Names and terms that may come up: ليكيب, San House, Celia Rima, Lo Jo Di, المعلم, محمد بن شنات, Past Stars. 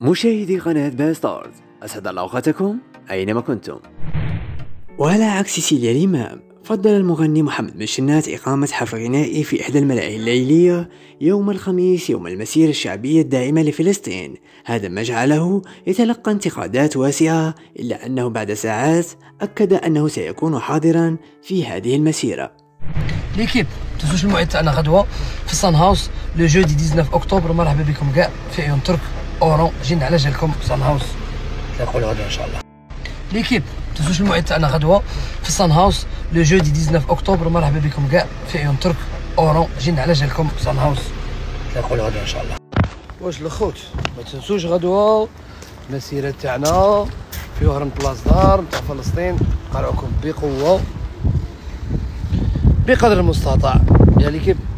مشاهدي قناة باست ستارز، أسعد الله أوقاتكم أينما كنتم. وعلى عكس سيليا ريما، فضل المغني محمد بن شنات إقامة حفل غنائي في إحدى الملاهي الليلية يوم الخميس يوم المسيرة الشعبية الدائمة لفلسطين. هذا ما جعله يتلقى انتقادات واسعة، إلا أنه بعد ساعات أكد أنه سيكون حاضرا في هذه المسيرة. ليكيب تنسوش الموعد تاعنا غدوة في سان هاوس لو جو دي 19 أكتوبر. مرحبا بكم كاع في عيون ترك أورون، جينا على جالكم في سان هاوس، نتلاقاو غدوة إن شاء الله. ليكيب تنسوش الموعد تاعنا غدوة في سان هاوس لو جو دي 19 أكتوبر. مرحبا بكم كاع في عيون ترك أورون، جينا على جالكم في سان هاوس، نتلاقاو غدوة إن شاء الله. واش الخوت ما تنسوش غدوة المسيرة تاعنا في وهران بلاص دار نتاع فلسطين، قارعوكم بقوة بقدر المستطاع يا ليكيب.